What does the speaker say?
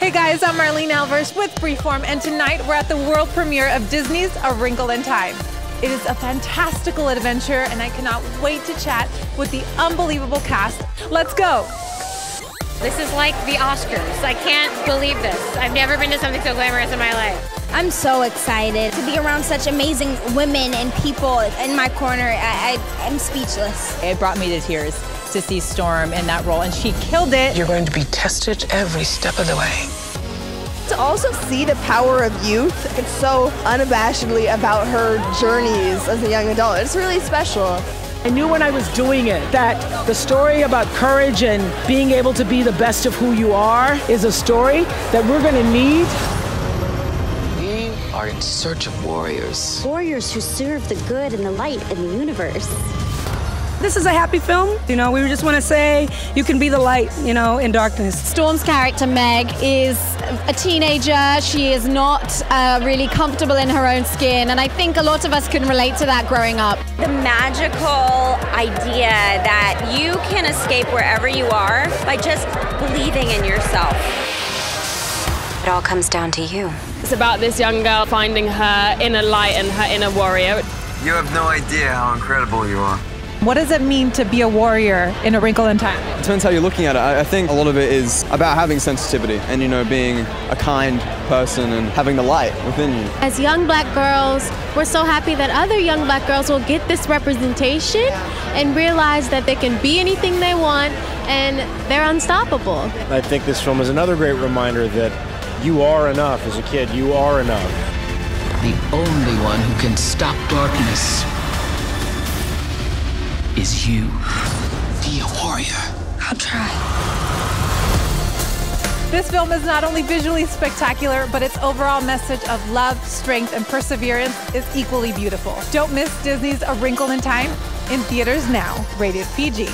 Hey guys, I'm Marlene Alvarez with Freeform, and tonight we're at the world premiere of Disney's A Wrinkle in Time. It is a fantastical adventure, and I cannot wait to chat with the unbelievable cast. Let's go. This is like the Oscars. I can't believe this. I've never been to something so glamorous in my life. I'm so excited to be around such amazing women and people in my corner. I'm speechless. It brought me to tears to see Storm in that role, and she killed it. You're going to be tested every step of the way. To also see the power of youth, it's so unabashedly about her journeys as a young adult. It's really special. I knew when I was doing it that the story about courage and being able to be the best of who you are is a story that we're going to need. We are in search of warriors. Warriors who serve the good and the light in the universe. This is a happy film. You know, we just want to say you can be the light, you know, in darkness. Storm's character, Meg, is a teenager. She is not really comfortable in her own skin, and I think a lot of us can relate to that growing up. The magical idea that you can escape wherever you are by just believing in yourself. It all comes down to you. It's about this young girl finding her inner light and her inner warrior. You have no idea how incredible you are. What does it mean to be a warrior in A Wrinkle in Time? It depends how you're looking at it. I think a lot of it is about having sensitivity and, you know, being a kind person and having the light within you. As young black girls, we're so happy that other young black girls will get this representation and realize that they can be anything they want and they're unstoppable. I think this film is another great reminder that you are enough as a kid. You are enough. The only one who can stop darkness is you. Be a warrior. I'll try. This film is not only visually spectacular, but its overall message of love, strength, and perseverance is equally beautiful. Don't miss Disney's A Wrinkle in Time in theaters now, rated PG.